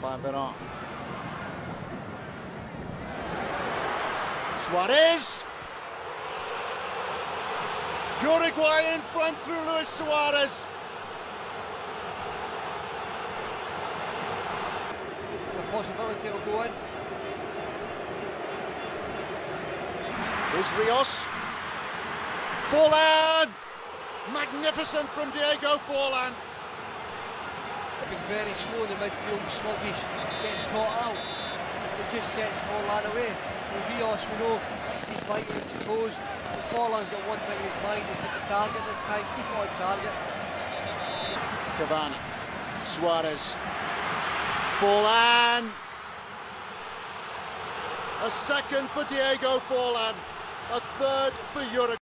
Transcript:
by Ben-Arm. Suarez. Uruguay in front through Luis Suarez. It's a possibility it'll go in. Here's Rios. Forlan! Magnificent from Diego Forlan. Looking very slow in the midfield, sluggish, gets caught out. It just sets Forlan away. With Rios, we know he's biting his toes. But Forlan's got one thing in his mind, he's hit the target this time, keep it on target. Cavana, Suarez, Forlan. A second for Diego Forlan, a third for Uruguay.